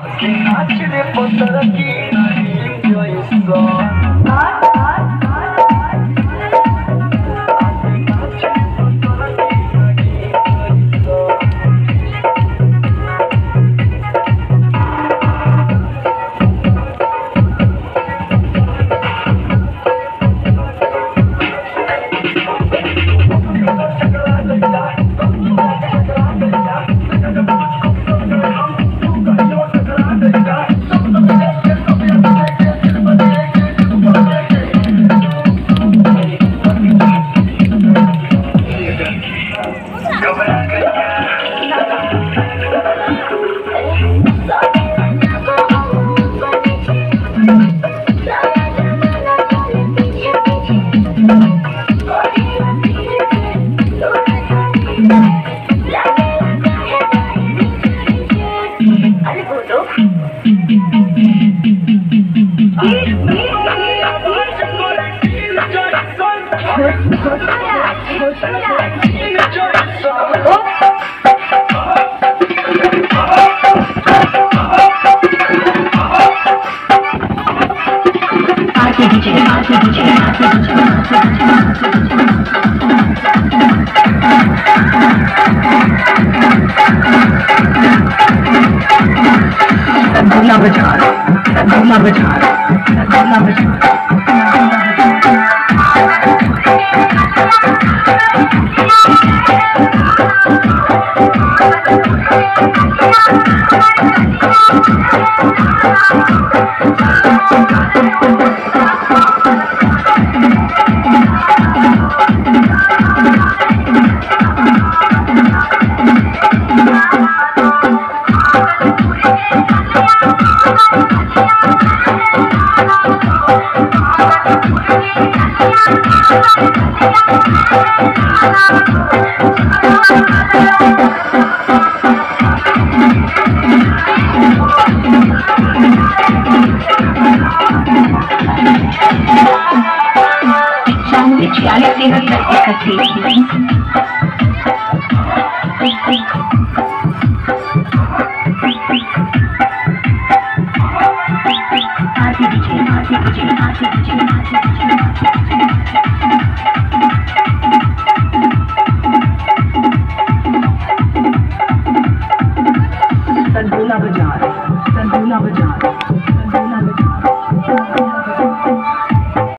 I should have put the key in your song. I